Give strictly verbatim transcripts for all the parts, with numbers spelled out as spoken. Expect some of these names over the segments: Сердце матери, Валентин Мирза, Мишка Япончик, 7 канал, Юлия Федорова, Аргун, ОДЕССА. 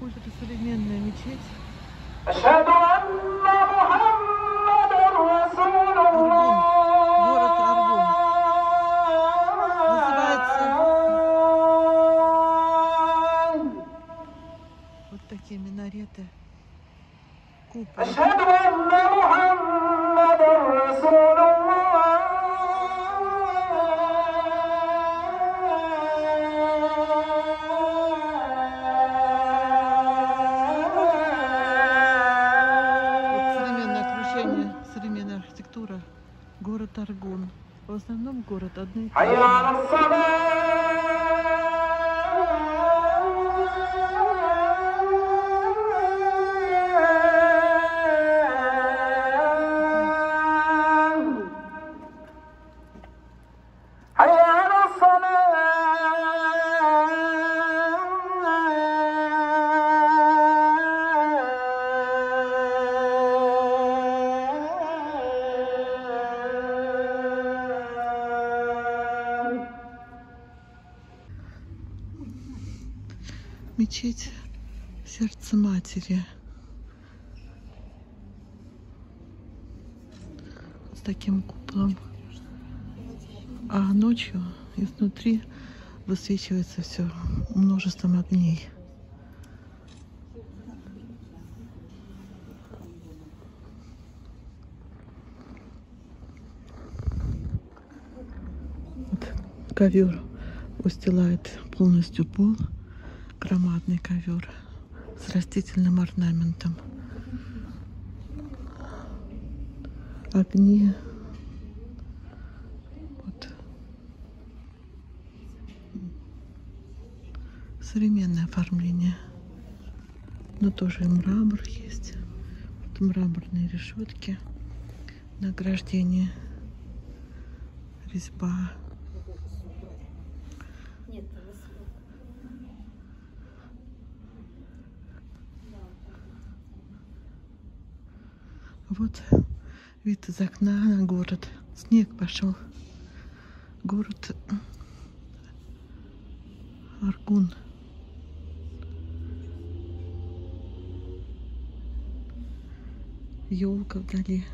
ультрасовременная мечеть. Аргун. Город Аргун. Называется. Вот такие минареты. Купол. Город Аргун. В основном город одна и та же. Мечеть Сердце Матери. С таким куполом. А ночью изнутри высвечивается все множеством огней. Вот ковер устилает полностью пол. Громадный ковер с растительным орнаментом. Огни. Вот. Современное оформление. Но тоже и мрамор есть. Вот мраморные решетки. На ограждении. Резьба. Вот вид из окна на город. Снег пошел. Город Аргун. Елка вдали.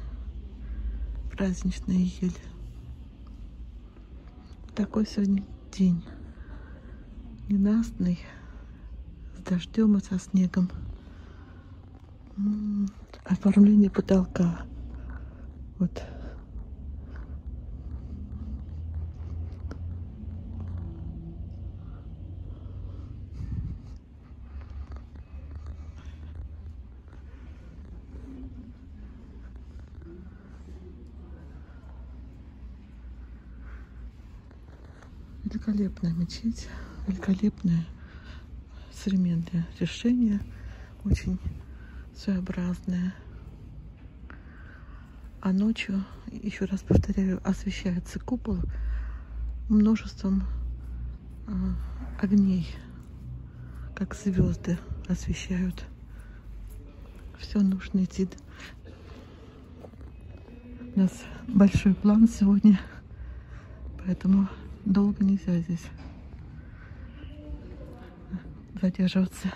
Праздничная ель. Такой сегодня день. Ненастный. С дождем и со снегом. Оформление потолка. Вот. Великолепная мечеть. Великолепное современное решение. Очень своеобразное. А ночью, еще раз повторяю, освещается купол множеством э, огней, как звезды освещают. Все, нужно идти. У нас большой план сегодня, поэтому долго нельзя здесь задерживаться.